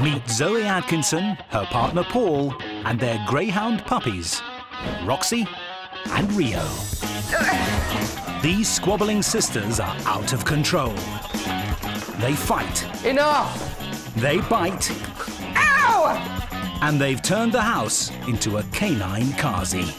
Meet Zoe Atkinson, her partner Paul, and their greyhound puppies, Roxy and Rio. These squabbling sisters are out of control. They fight. Enough! They bite. Ow! And they've turned the house into a canine kazi.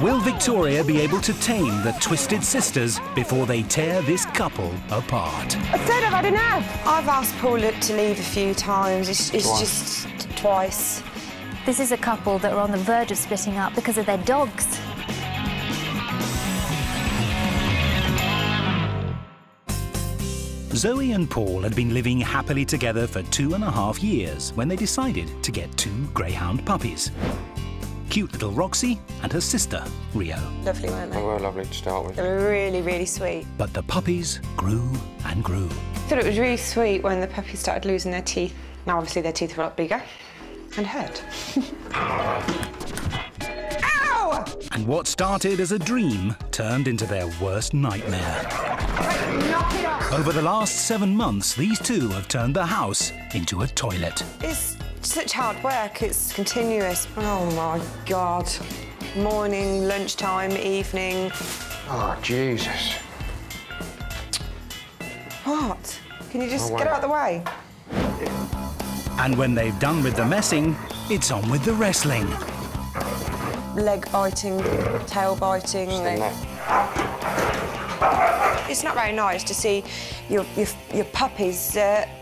Will Victoria be able to tame the Twisted Sisters before they tear this couple apart? I said I've had enough. I've asked Paul to leave a few times. It's just twice. This is a couple that are on the verge of splitting up because of their dogs. Zoe and Paul had been living happily together for 2.5 years when they decided to get 2 greyhound puppies. Cute little Roxy and her sister, Rio. Lovely, weren't they? They were lovely to start with. They were really, really sweet. But the puppies grew and grew. I thought it was really sweet when the puppies started losing their teeth. Now, obviously, their teeth were a lot bigger and hurt. Ow! And what started as a dream turned into their worst nightmare. Knock it off. Over the last 7 months, these two have turned the house into a toilet. It's such hard work, it's continuous. Oh my God. Morning, lunchtime, evening. Oh, Jesus. What? Can you just get out of the way? And when they've done with the messing, it's on with the wrestling. Leg biting, tail biting. It's not very nice to see your puppies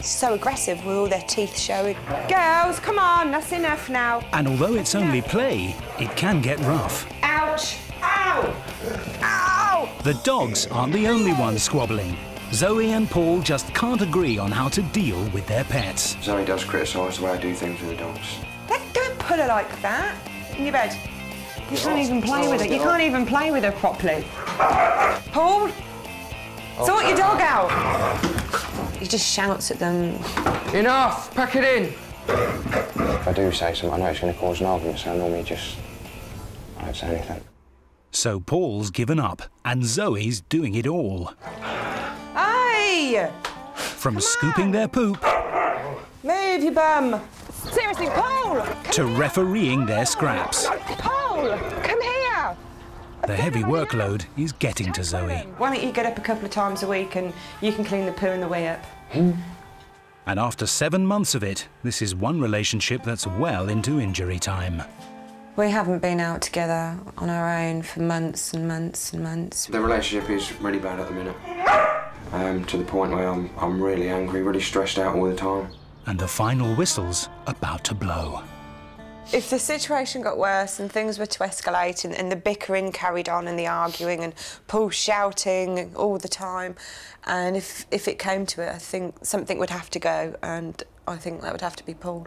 so aggressive with all their teeth showing. Girls, come on, that's enough now. And although it's only play, it can get rough. Ouch! Ow! Ow! The dogs aren't the only ones squabbling. Zoe and Paul just can't agree on how to deal with their pets. Zoe does criticise the way I do things with the dogs. Don't pull her like that. In your bed. You can't even play with it. You can't even play with her properly. Paul, sort your dog out. He just shouts at them. Enough! Pack it in! If I do say something, I know it's going to cause an argument, so I normally just... I don't say anything. So Paul's given up, and Zoe's doing it all. Hey! From scooping their poop... Move, you bum! Seriously, Paul! To refereeing their scraps. Paul, come here! The heavy workload is getting to Zoe. Why don't you get up a couple of times a week and you can clean the poo on the way up? And after 7 months of it, this is one relationship that's well into injury time. We haven't been out together on our own for months and months and months. The relationship is really bad at the minute. To the point where I'm really angry, really stressed out all the time. And the final whistle's about to blow. If the situation got worse and things were to escalate and the bickering carried on and the arguing and Paul shouting all the time, and if it came to it, I think something would have to go, and I think that would have to be Paul.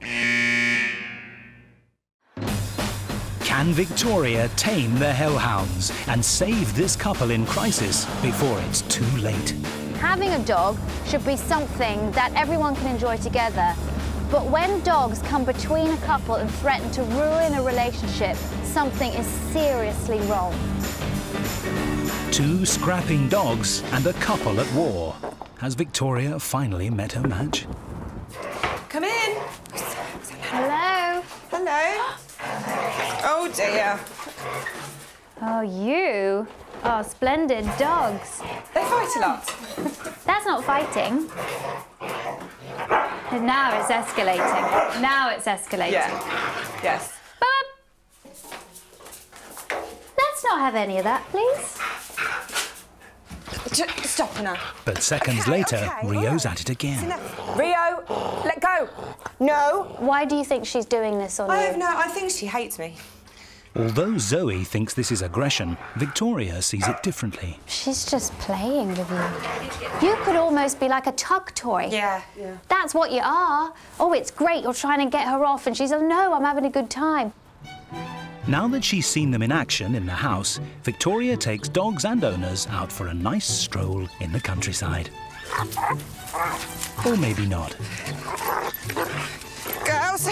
Can Victoria tame the hellhounds and save this couple in crisis before it's too late? Having a dog should be something that everyone can enjoy together. But when dogs come between a couple and threaten to ruin a relationship, something is seriously wrong. 2 scrapping dogs and a couple at war. Has Victoria finally met her match? Come in. Hello. Hello. Oh, dear. Oh, you are splendid dogs. They fight a lot. That's not fighting. And now it's escalating. Now it's escalating. Yeah. Yes. Let's not have any of that, please. Stop now. But seconds later, Rio's at it again. Rio, let go. No. Why do you think she's doing this on you? I have no. I think she hates me. Although Zoe thinks this is aggression, Victoria sees it differently. She's just playing with you. You could almost be like a tug toy. Yeah. That's what you are. Oh, it's great, you're trying to get her off, and she's like, no, I'm having a good time. Now that she's seen them in action in the house, Victoria takes dogs and owners out for a nice stroll in the countryside. Or maybe not. Girls!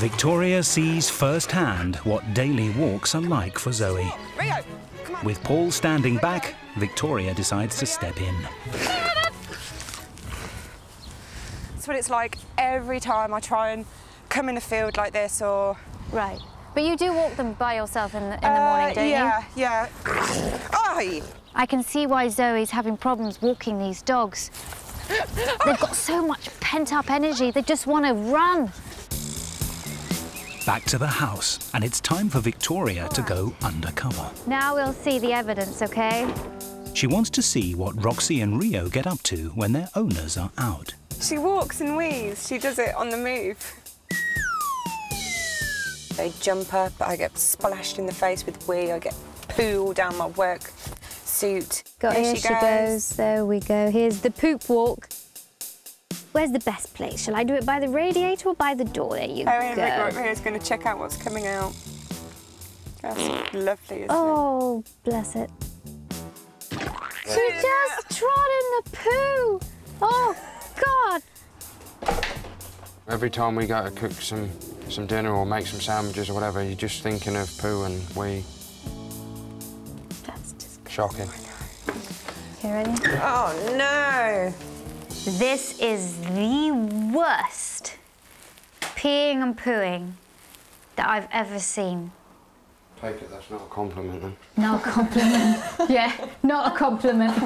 Victoria sees firsthand what daily walks are like for Zoe. Rio, come on. With Paul standing back, Victoria decides to step in. That's what it's like every time I try and come in a field like this or... Right. But you do walk them by yourself in the morning, don't you? Yeah, yeah. Oh. I can see why Zoe's having problems walking these dogs. They've got so much pent-up energy, they just want to run. Back to the house, and it's time for Victoria to go undercover. Now we'll see the evidence, OK? She wants to see what Roxy and Rio get up to when their owners are out. She walks and wheezes. She does it on the move. They jump up, I get splashed in the face with wee, I get poo all down my work suit. Got here she goes, there we go, here's the poop walk. Where's the best place? Shall I do it by the radiator or by the door? There you go. Right here is going to check out what's coming out. That's lovely, isn't it? Oh, bless it. She just trod in the poo! Oh, God! Every time we go to cook some dinner or make some sandwiches or whatever, you're just thinking of poo and wee. That's just shocking. Okay, ready? Oh, no! This is the worst peeing and pooing that I've ever seen. Take it, that's not a compliment, then. Not a compliment. Yeah, not a compliment.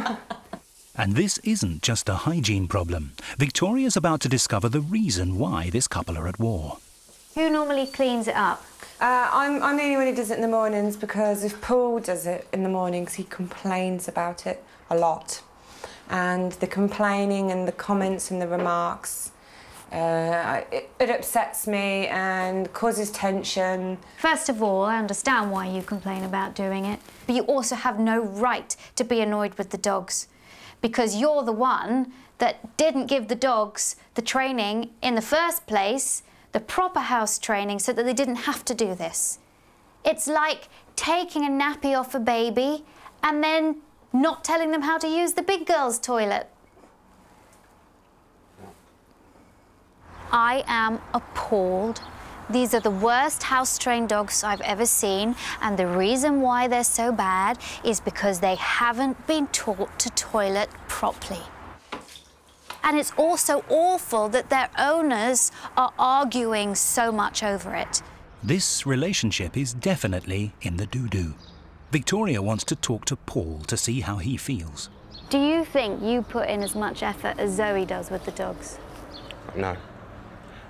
And this isn't just a hygiene problem. Victoria's about to discover the reason why this couple are at war. Who normally cleans it up? I'm the only one who does it in the mornings, because if Paul does it in the mornings, he complains about it a lot. And the complaining and the comments and the remarks, it upsets me and causes tension. First of all, I understand why you complain about doing it, but you also have no right to be annoyed with the dogs, because you're the one that didn't give the dogs the training in the first place, the proper house training, so that they didn't have to do this. It's like taking a nappy off a baby and then not telling them how to use the big girl's toilet. I am appalled. These are the worst house-trained dogs I've ever seen, and the reason why they're so bad is because they haven't been taught to toilet properly. And it's also awful that their owners are arguing so much over it. This relationship is definitely in the doo-doo. Victoria wants to talk to Paul to see how he feels. Do you think you put in as much effort as Zoe does with the dogs? No.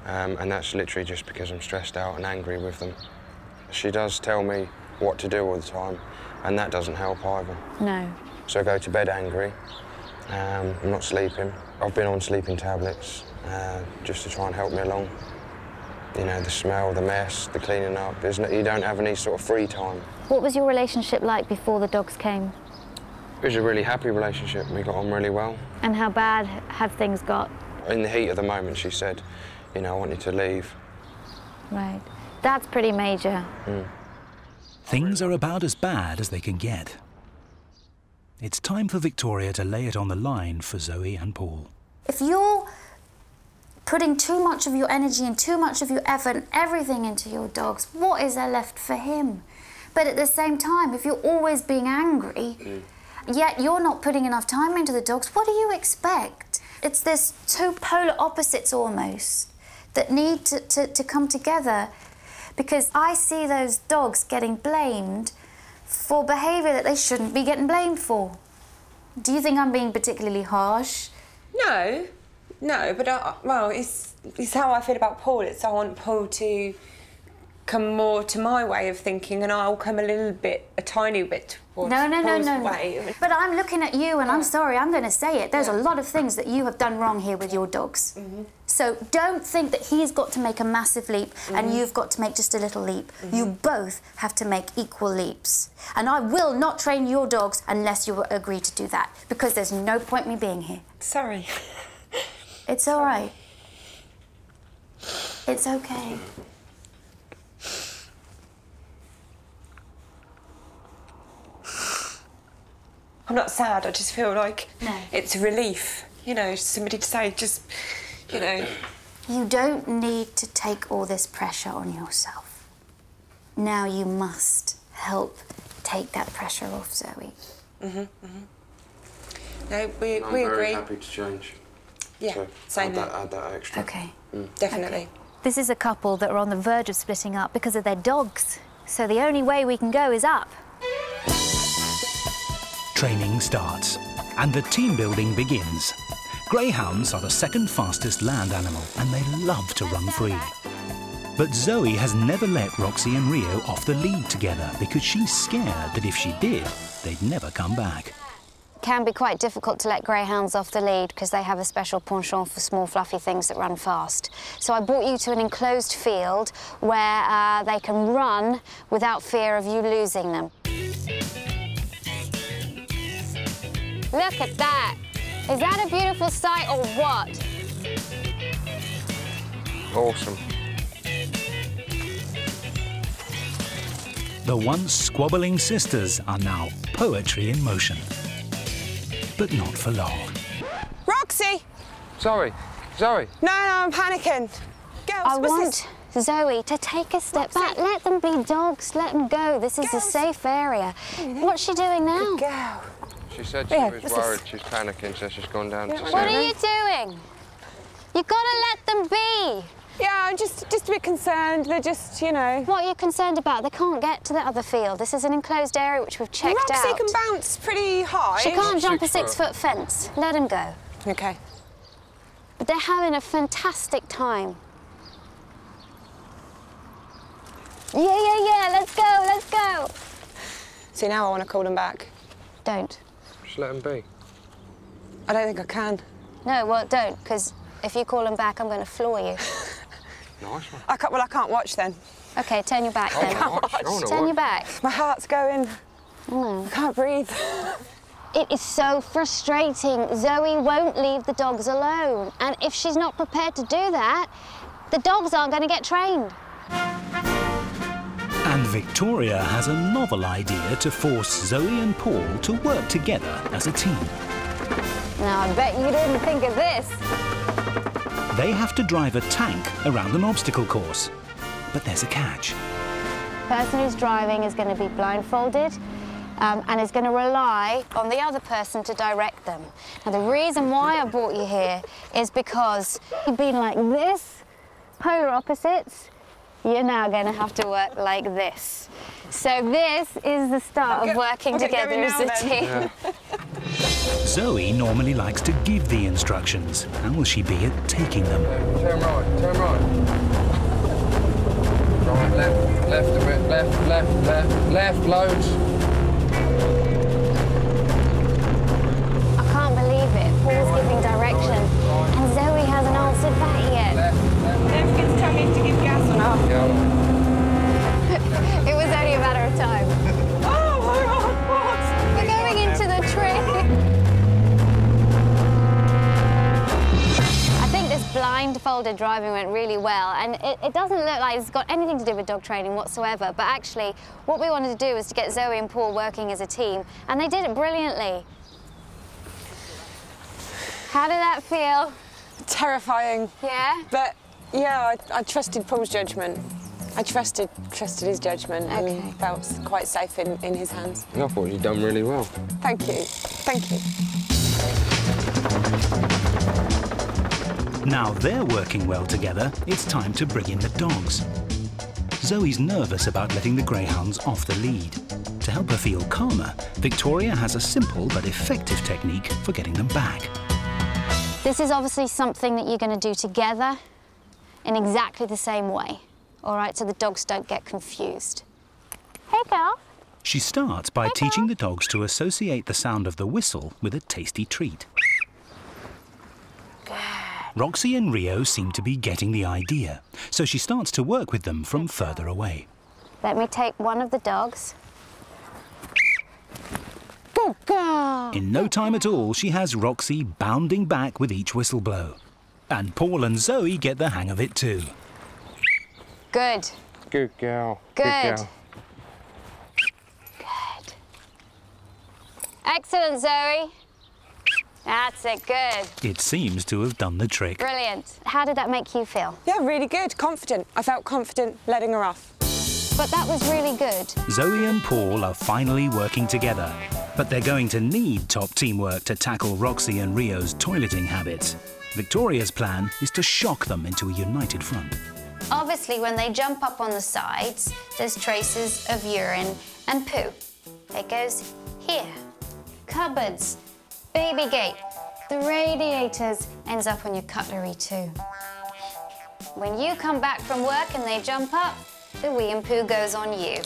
And that's literally just because I'm stressed out and angry with them. She does tell me what to do all the time, and that doesn't help either. No. So I go to bed angry. I'm not sleeping. I've been on sleeping tablets just to try and help me along. You know, the smell, the mess, the cleaning up. You don't have any sort of free time. What was your relationship like before the dogs came? It was a really happy relationship. We got on really well. And how bad have things got? In the heat of the moment, she said, you know, I want you to leave. Right. That's pretty major. Mm. Things are about as bad as they can get. It's time for Victoria to lay it on the line for Zoe and Paul. If you're putting too much of your energy and too much of your effort and everything into your dogs, what is there left for him? But at the same time, if you're always being angry, yet you're not putting enough time into the dogs, what do you expect? It's this two polar opposites almost that need to come together, because I see those dogs getting blamed for behaviour that they shouldn't be getting blamed for. Do you think I'm being particularly harsh? No. No, but, well, it's how I feel about Paul. It's I want Paul to come more to my way of thinking, and I'll come a little bit, a tiny bit towards Paul's way. But I'm looking at you, and I'm sorry, I'm going to say it. There's a lot of things that you have done wrong here with your dogs. So don't think that he's got to make a massive leap and you've got to make just a little leap. You both have to make equal leaps. And I will not train your dogs unless you agree to do that, because there's no point in me being here. Sorry. It's all right. It's okay. I'm not sad, I just feel like it's a relief, you know, somebody to say, just, you know, You don't need to take all this pressure on yourself. Now you must help take that pressure off Zoe. No, we agree. I'm very happy to change. Yeah, so same. Add that extra. Okay. Definitely. Okay. This is a couple that are on the verge of splitting up because of their dogs. So the only way we can go is up. Training starts and the team building begins. Greyhounds are the second fastest land animal and they love to run free. But Zoe has never let Roxy and Rio off the lead together because she's scared that if she did, they'd never come back. It can be quite difficult to let greyhounds off the lead because they have a special penchant for small, fluffy things that run fast. So I brought you to an enclosed field where they can run without fear of you losing them. Look at that. Is that a beautiful sight or what? Awesome. The once squabbling sisters are now poetry in motion. But not for long. Roxy! Sorry, Zoe. No, I'm panicking. Girls, I want Zoe to take a step back. Let them be dogs, let them go. This is a safe area. What's she doing now? Good girl. She said she was worried, she's panicking, so she's gone down to see. What are you doing? You've got to let them be. Yeah, I'm just a bit concerned. They're just, you know... What are you concerned about? They can't get to the other field. This is an enclosed area which we've checked out. Roxy can bounce pretty high. She can't jump a six-foot fence. Let them go. OK. But they're having a fantastic time. Yeah, let's go, let's go. See, now I want to call them back. Don't. Just let them be. I don't think I can. No, well, don't, because if you call them back, I'm going to floor you. Nice one. I can't watch then. OK, turn your back then. I can't watch. Turn your back. My heart's going. I can't breathe. It is so frustrating. Zoe won't leave the dogs alone. And if she's not prepared to do that, the dogs aren't going to get trained. And Victoria has a novel idea to force Zoe and Paul to work together as a team. Now, I bet you didn't think of this. They have to drive a tank around an obstacle course, but there's a catch. The person who's driving is going to be blindfolded and is going to rely on the other person to direct them. Now, the reason why I brought you here is because you've been like this, polar opposites, you're now going to have to work like this. So this is the start of working together as a team. Yeah. Zoe normally likes to give the instructions. How will she be at taking them? Turn right, turn right. Right, left, left a bit, left, left, left, left, loads. I can't believe it. Paul's giving direction. Right. And Zoe hasn't answered that yet. Left, left. Don't forget to tell me to give gas or not. Yeah. It was only a matter of time. We're going into the tree. Blindfolded driving went really well, and it doesn't look like it's got anything to do with dog training whatsoever, but actually what we wanted to do was to get Zoe and Paul working as a team, and they did it brilliantly. How did that feel? Terrifying. Yeah? But, yeah, I trusted Paul's judgment. I trusted his judgment and felt quite safe in his hands. I thought you'd done really well. Thank you. Thank you. Now they're working well together, it's time to bring in the dogs. Zoe's nervous about letting the greyhounds off the lead. To help her feel calmer, Victoria has a simple but effective technique for getting them back. This is obviously something that you're going to do together in exactly the same way, all right, so the dogs don't get confused. Hey, girl. She starts by teaching the dogs to associate the sound of the whistle with a tasty treat. Roxy and Rio seem to be getting the idea, so she starts to work with them from further away. Let me take one of the dogs. Good girl! In no time at all, she has Roxy bounding back with each whistle blow. And Paul and Zoe get the hang of it too. Good. Good girl. Good. Good. Excellent, Zoe. That's it, good. It seems to have done the trick. Brilliant. How did that make you feel? Yeah, really good, confident. I felt confident letting her off. But that was really good. Zoe and Paul are finally working together, but they're going to need top teamwork to tackle Roxy and Rio's toileting habits. Victoria's plan is to shock them into a united front. Obviously, when they jump up on the sides, there's traces of urine and poo. It goes here. Cupboards, baby gate, the radiators, ends up on your cutlery too. When you come back from work and they jump up, the wee and poo goes on you.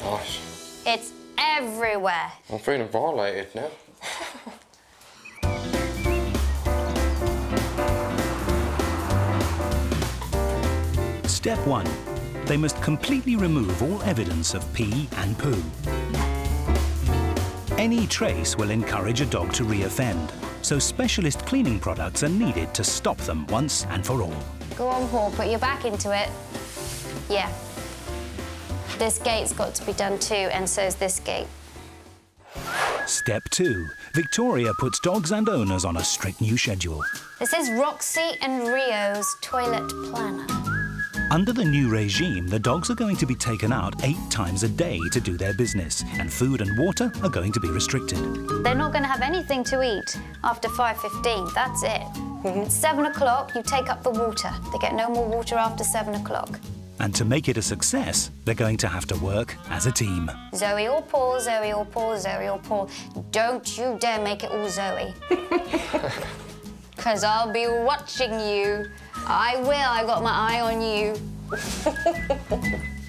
Gosh. It's everywhere. I'm feeling violated now. Step 1. They must completely remove all evidence of pee and poo. Any trace will encourage a dog to reoffend, so specialist cleaning products are needed to stop them once and for all. Go on, Paul, put your back into it. Yeah. This gate's got to be done too, and so's this gate. Step 2. Victoria puts dogs and owners on a strict new schedule. This is Roxy and Rio's toilet planner. Under the new regime, the dogs are going to be taken out 8 times a day to do their business, and food and water are going to be restricted. They're not going to have anything to eat after 5:15, that's it. At 7 o'clock, you take up the water. They get no more water after 7 o'clock. And to make it a success, they're going to have to work as a team. Zoe or Paul, Zoe or Paul, Zoe or Paul. Don't you dare make it all Zoe. Because I'll be watching you. I will. I've got my eye on you.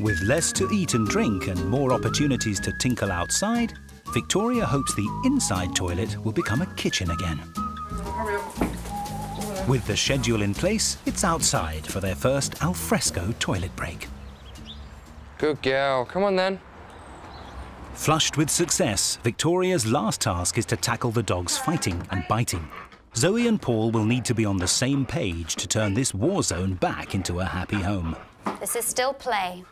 With less to eat and drink and more opportunities to tinkle outside, Victoria hopes the inside toilet will become a kitchen again. Hurry up. With the schedule in place, it's outside for their first alfresco toilet break. Good girl. Come on, then. Flushed with success, Victoria's last task is to tackle the dogs fighting and biting. Zoe and Paul will need to be on the same page to turn this war zone back into a happy home. This is still play.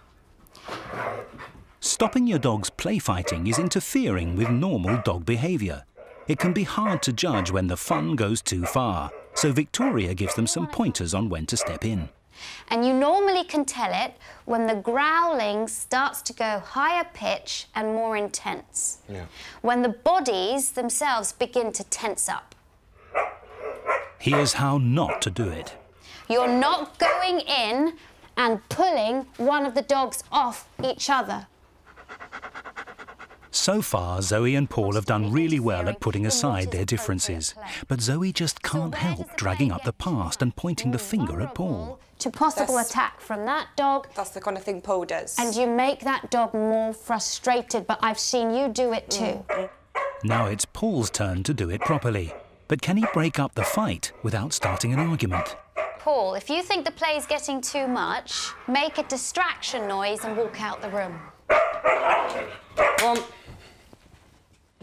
Stopping your dog's play fighting is interfering with normal dog behaviour. It can be hard to judge when the fun goes too far. So Victoria gives them some pointers on when to step in. And you normally can tell it when the growling starts to go higher pitch and more intense. Yeah. When the bodies themselves begin to tense up. Here's how not to do it. You're not going in and pulling one of the dogs off each other. So far, Zoe and Paul have done really well at putting aside their differences. But Zoe just can't help dragging up the past and pointing the finger at Paul. To possible attack from that dog. That's the kind of thing Paul does. And you make that dog more frustrated, but I've seen you do it too. Now it's Paul's turn to do it properly. But can he break up the fight without starting an argument? Paul, if you think the play's getting too much, make a distraction noise and walk out the room.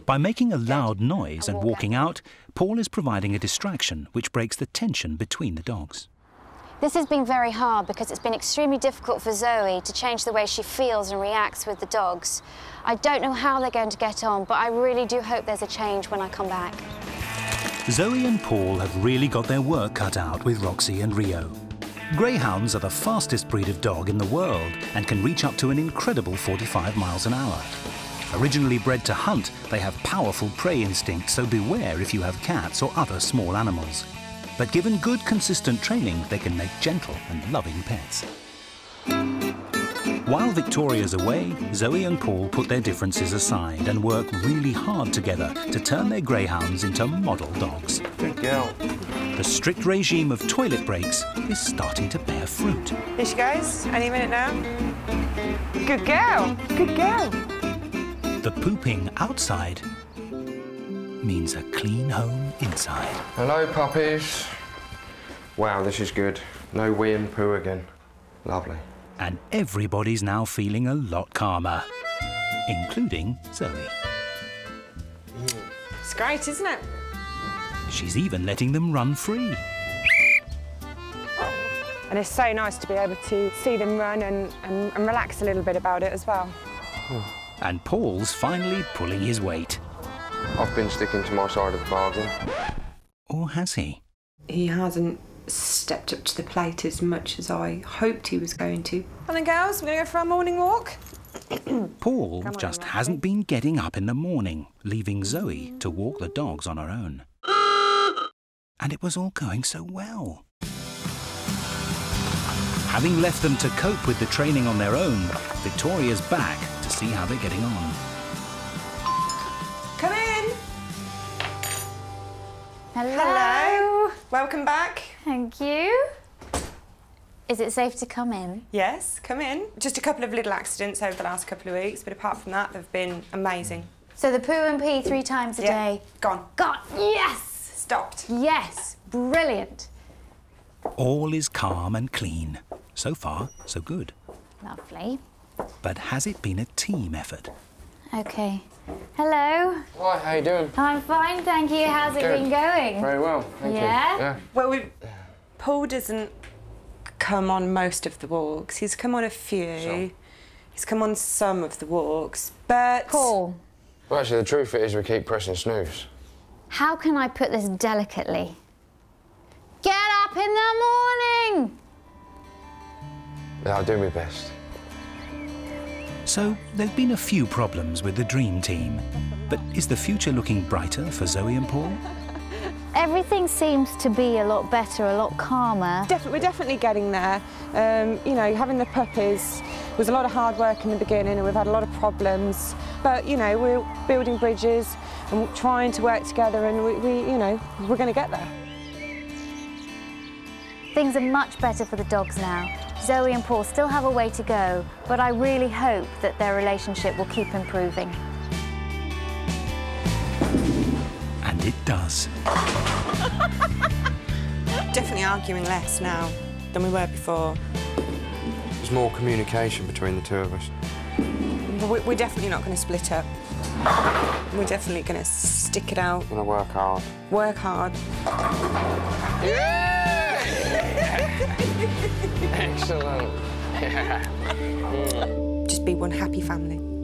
By making a loud noise and walking out, Paul is providing a distraction which breaks the tension between the dogs. This has been very hard because it's been extremely difficult for Zoe to change the way she feels and reacts with the dogs. I don't know how they're going to get on, but I really do hope there's a change when I come back. Zoe and Paul have really got their work cut out with Roxy and Rio. Greyhounds are the fastest breed of dog in the world and can reach up to an incredible 45 miles an hour. Originally bred to hunt, they have powerful prey instincts, so beware if you have cats or other small animals. But given good, consistent training, they can make gentle and loving pets. While Victoria's away, Zoe and Paul put their differences aside and work really hard together to turn their greyhounds into model dogs. Good girl. The strict regime of toilet breaks is starting to bear fruit. Here she goes. Any minute now. Good girl. Good girl. The pooping outside means a clean home inside. Hello, puppies. Wow, this is good. No wee and poo again. Lovely. And everybody's now feeling a lot calmer, including Zoe. It's great, isn't it? She's even letting them run free. And it's so nice to be able to see them run and relax a little bit about it as well. And Paul's finally pulling his weight. I've been sticking to my side of the bargain. Or has he? He hasn't stepped up to the plate as much as I hoped he was going to. Come on, girls, we're going to go for our morning walk. Paul just hasn't been getting up in the morning, leaving Zoe to walk the dogs on her own. And it was all going so well. Having left them to cope with the training on their own, Victoria's back to see how they're getting on. Come in! Hello! Hello. Welcome back. Thank you. Is it safe to come in? Yes, come in. Just a couple of little accidents over the last couple of weeks, but apart from that, they've been amazing. So the poo and pee 3 times a day? Gone. Gone, yes! Stopped. Yes, brilliant. All is calm and clean. So far, so good. Lovely. But has it been a team effort? OK. Hello. Hi, how you doing? I'm fine, thank you. How's it been going? Very well, thank you. Yeah? Well, Paul doesn't come on most of the walks. He's come on a few. Sure. He's come on some of the walks, but... Paul. Well, actually, the truth is we keep pressing snooze. How can I put this delicately? Get up in the morning! I'll do my best. So, there've been a few problems with the dream team. But is the future looking brighter for Zoe and Paul? Everything seems to be a lot better, a lot calmer. We're definitely getting there. You know, having the puppies was a lot of hard work in the beginning and we've had a lot of problems. But, you know, we're building bridges and we're trying to work together and you know, we're going to get there. Things are much better for the dogs now. Zoe and Paul still have a way to go, but I really hope that their relationship will keep improving. And it does. Definitely arguing less now than we were before. There's more communication between the two of us. We're definitely not going to split up. We're definitely going to stick it out. We're going to work hard. Work hard. Yeah! Excellent. Just be one happy family.